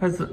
开始。